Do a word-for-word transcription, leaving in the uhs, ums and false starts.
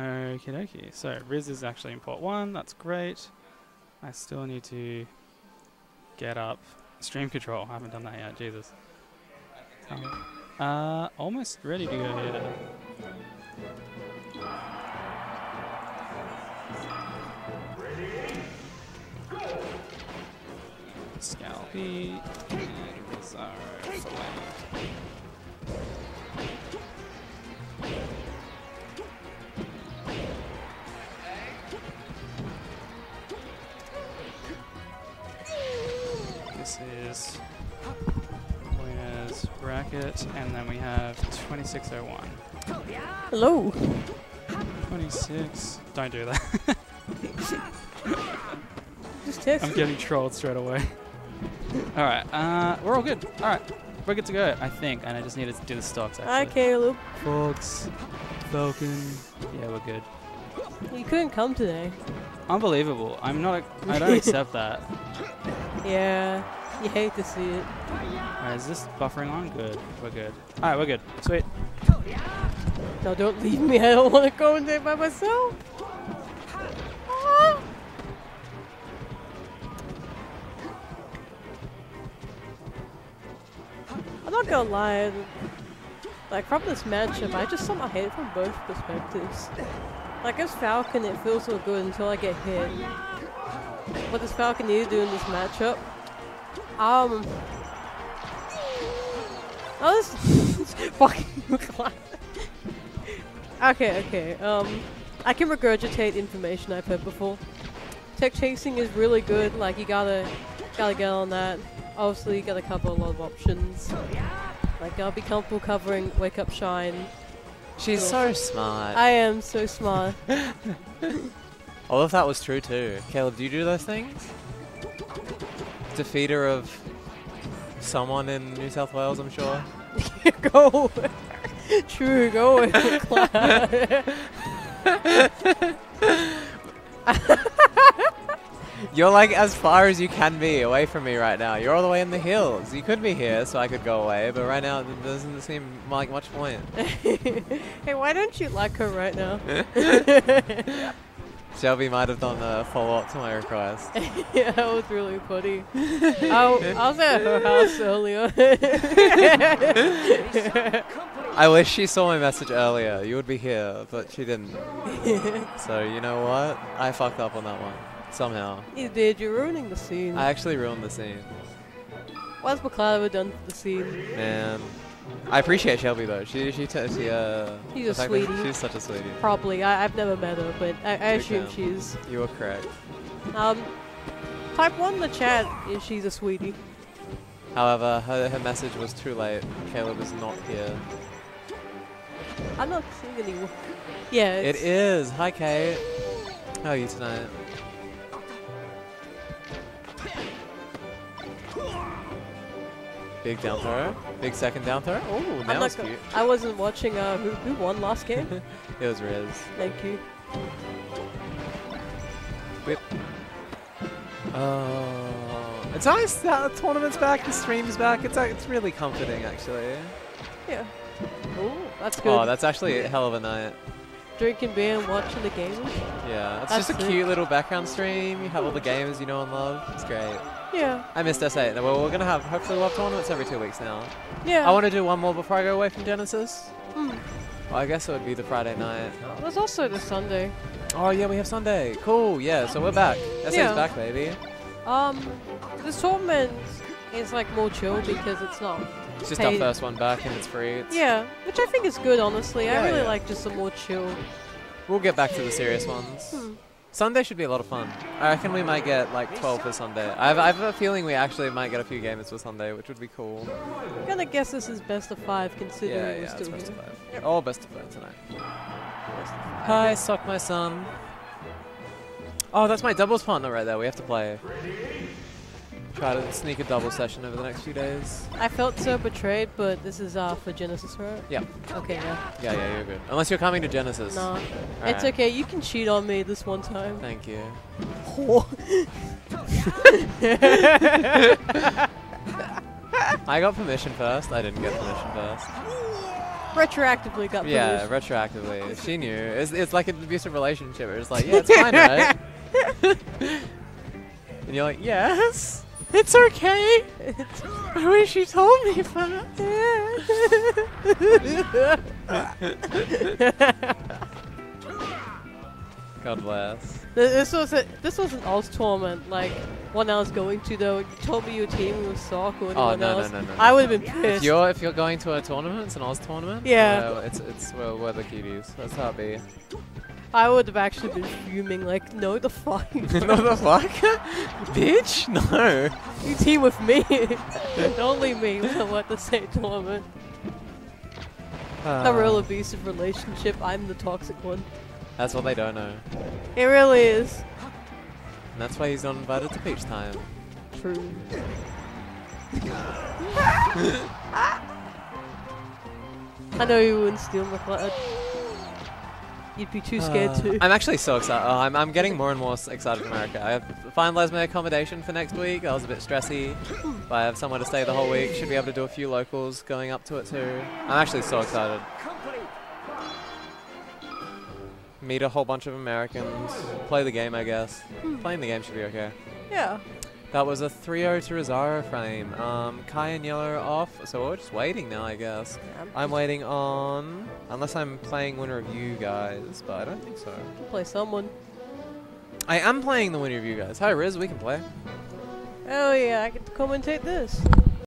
Okie dokie. So Riz is actually in port one. That's great. I still need to get up stream control. I haven't done that yet. Jesus. Um, uh, almost ready to go here. Scalpy and Rizzaro Flame. This is winner's bracket, and then we have twenty-six oh one. Hello! twenty-six. Don't do that. Just text. I'm getting trolled straight away. Alright, uh, we're all good. Alright, we're good to go, I think. And I just needed to do the stocks, actually. Hi, Caleb. Fox, Falcon. Yeah, we're good. You couldn't come today. Unbelievable. I'm not, I don't accept that. Yeah, you hate to see it. Alright, is this buffering on? Good. We're good. Alright, we're good. Sweet. No, don't leave me. I don't want to go in there by myself. I'm not gonna lie, like from this matchup, I just somehow hate it from both perspectives. Like as Falcon, it feels so good until I get hit. What does Falcon need to do in this matchup? Um, oh, this is fucking classic. Okay, okay. Um, I can regurgitate information I've heard before. Tech chasing is really good. Like you gotta, gotta get on that. Obviously, you gotta cover a lot of options. Like, I'll be comfortable covering Wake Up Shine. She's so smart. I am so smart. All of that was true too. Caleb, do you do those things? Defeater of someone in New South Wales, I'm sure. Go away. True, go away. You're like as far as you can be away from me right now. You're all the way in the hills. You could be here so I could go away, but right now it doesn't seem like much point. Hey, why don't you like her right now? Shelby might have done a follow-up to my request. Yeah, that was really funny. I, I was at her house earlier. I wish she saw my message earlier. You would be here, but she didn't. So, you know what? I fucked up on that one. Somehow. You did. You're ruining the scene. I actually ruined the scene. What's McLeod ever done to the scene? Man. I appreciate Shelby though. She she she uh. She's a sweetie. She's such a sweetie. Probably. I I've never met her, but I, I assume she is. You are correct. Um, type one in the chat if she's a sweetie. However, her her message was too late. Caleb is not here. I'm not seeing anyone. Yeah. It is. Hi Kate. How are you tonight? Big down throw. Big second down throw. Oh, that was cute. I wasn't watching uh, who, who won last game. It was Riz. Thank you. Whip. Oh. It's nice that the tournament's back, the stream's back. It's, uh, it's really comforting, actually. Yeah. Oh, that's good. Oh, that's actually a hell of a night. Drinking beer and watching the games. Yeah, it's that's just a cute it. little background stream. You have all the games you know and love. It's great. Yeah. I missed S A. Well, we're gonna have hopefully we'll have tournaments every two weeks now. Yeah. I want to do one more before I go away from Genesis. Mm. Well, I guess it would be the Friday night. Oh. There's also the Sunday. Oh yeah, we have Sunday. Cool. Yeah. So we're back. S A's yeah. back, baby. Um, this tournament is like more chill because it's not. It's just our first one back and it's free. It's yeah, which I think is good, honestly. Yeah, I really yeah. like just some more chill. We'll get back to the serious ones. Hmm. Sunday should be a lot of fun. I reckon we might get like twelve for Sunday. I have, I have a feeling we actually might get a few gamers for Sunday, which would be cool. I'm gonna guess this is best of five, considering yeah, we're yeah, still it's best here. Of five. Yep. Oh, best of five tonight. Best of five. Hi, Sock My Son. Oh, that's my doubles partner right there. We have to play. Try to sneak a double session over the next few days. I felt so betrayed, but this is uh, for Genesis, right? Yeah. Okay, yeah. Yeah, yeah, you're good. Unless you're coming to Genesis. No. Nah. It's right. Okay, you can cheat on me this one time. Thank you. I got permission first. I didn't get permission first. Retroactively got yeah, pollution. Retroactively. She knew. It's, it's like an abusive relationship. It's like, yeah, it's fine, right? And you're like, yes, it's okay. I wish you told me first. God bless. This was a, this was an Oz tournament. Like one I was going to though. You told me you were teaming with Sock or anyone oh, no, else. No, no, no, no. I would have been pissed. If you're if you're going to a tournament, it's an Oz tournament. Yeah. Uh, it's it's we're, we're the cuties. That's how it be. I would have actually been fuming. Like no the fuck. No the fuck. Bitch. No. You team with me. Don't leave me. We're at the same tournament. Uh. A real abusive relationship. I'm the toxic one. That's what they don't know. It really is. And that's why he's not invited to Peach Time. True. I know you wouldn't steal McLeod. You'd be too scared uh, to. I'm actually so excited. Oh, I'm, I'm getting more and more excited for America. I've finalized my accommodation for next week. I was a bit stressy, but I have somewhere to stay the whole week. Should be able to do a few locals going up to it too. I'm actually so excited. Meet a whole bunch of Americans, play the game I guess. Hmm. Playing the game should be okay. Yeah. That was a three oh to Rizzaro Flame. Um, Kai and Yellow off, so we're just waiting now I guess. Yeah, I'm, I'm waiting on... Unless I'm playing winner of you guys, but I don't think so. You can play someone. I am playing the winner of you guys. Hi Riz, we can play. Oh yeah, I get to commentate this.